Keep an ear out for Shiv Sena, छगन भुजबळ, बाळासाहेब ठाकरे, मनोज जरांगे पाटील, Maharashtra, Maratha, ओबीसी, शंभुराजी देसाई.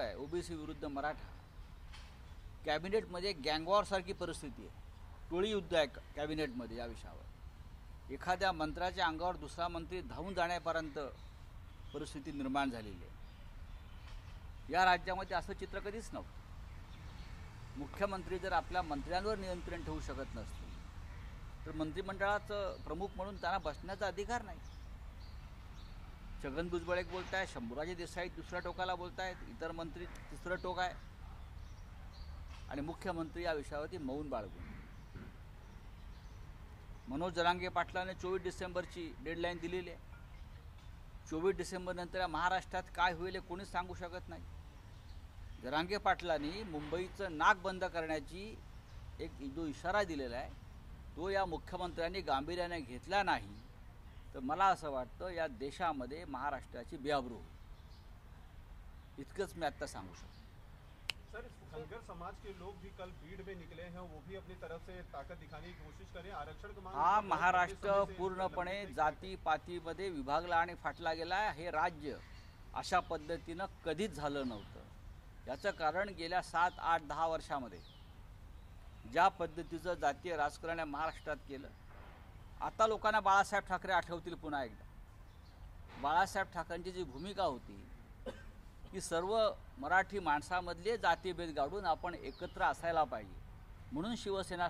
आहे ओबीसी विरुद्ध मराठा। कॅबिनेटमध्ये गँगवॉर सारखी परिस्थिती आहे, टोळी युद्ध आहे कॅबिनेटमध्ये। या विषयावर एखाद्या मंत्र्याच्या अंगावर दुसरा मंत्री धावून जाण्यापर्यंत परिस्थिती निर्माण झालेली आहे। या राज्यामध्ये असं चित्र कधीच नव्हतं। मुख्यमंत्री जर आपल्या मंत्र्यांवर नियंत्रण ठेवू शकत नसतील तर मंत्रिमंडळाचं प्रमुख म्हणून त्यांना बसण्याचा अधिकार नाही। छगन भुजबळ एक बोलता है, शंभुराजी देसाई दुसऱ्या टोकाला बोलता है, इतर मंत्री तिसरं टोक आहे आणि मुख्यमंत्री या विषयावरती मौन बाळगून। मनोज जरांगे पाटलाने 24 डिसेंबरची डेडलाईन दिलेली आहे। 24 डिसेंबर नंतर महाराष्ट्रात काय होईल कोणीच सांगू शकत नाही। जरांगे पाटलांनी मुंबईचं नाक बंद करण्याची एक जो इशारा दिलेला आहे तो या मुख्यमंत्र्यांनी गांभीर्याने घेतला नाही तर मला असं वाटतं या देशामध्ये महाराष्ट्राची बेआबरू। इतकंच मी आता सांगू शकतो। सर, धनगर समाज के लोग भी कल भीड़ में निकले हैं, वो भी अपनी तरफ से ताकत दिखाने की कोशिश करें। आरक्षण की मांग हा महाराष्ट्र पूर्णपणे जाती पातीमध्ये विभागला आणि फाटला गेला। हे राज्य अशा पद्धतीने कधीच झालं नव्हतं। याचं कारण गेल्या 7, 8, 10 वर्षांमध्ये ज्या पद्धतीचं जातीय राजकारण महाराष्ट्रात केलं। आता लोकांना बाळासाहेब ठाकरे आठवतील पुन्हा एकदा। बाळासाहेब ठाकरेंची जी भूमिका होती की सर्व मराठी माणसांमधले जातीभेद गाडून आपण एकत्र असायला पाहिजे, म्हणून शिवसेना